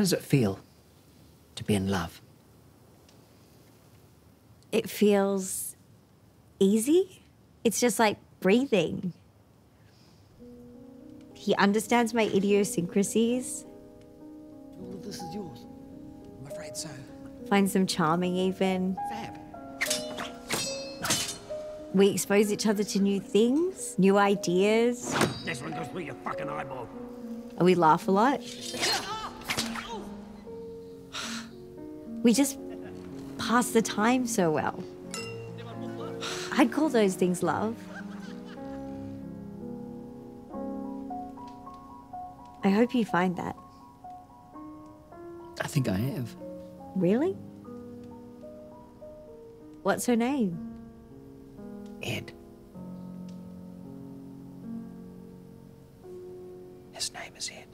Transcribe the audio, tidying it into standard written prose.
How does it feel to be in love? It feels easy. It's just like breathing. He understands my idiosyncrasies. All of this is yours. I'm afraid so. Finds them charming even. Fab. We expose each other to new things, new ideas. This one goes through your fucking eyeball. And we laugh a lot. We just pass the time so well. I'd call those things love. I hope you find that. I think I have. Really? What's her name? Ed. His name is Ed.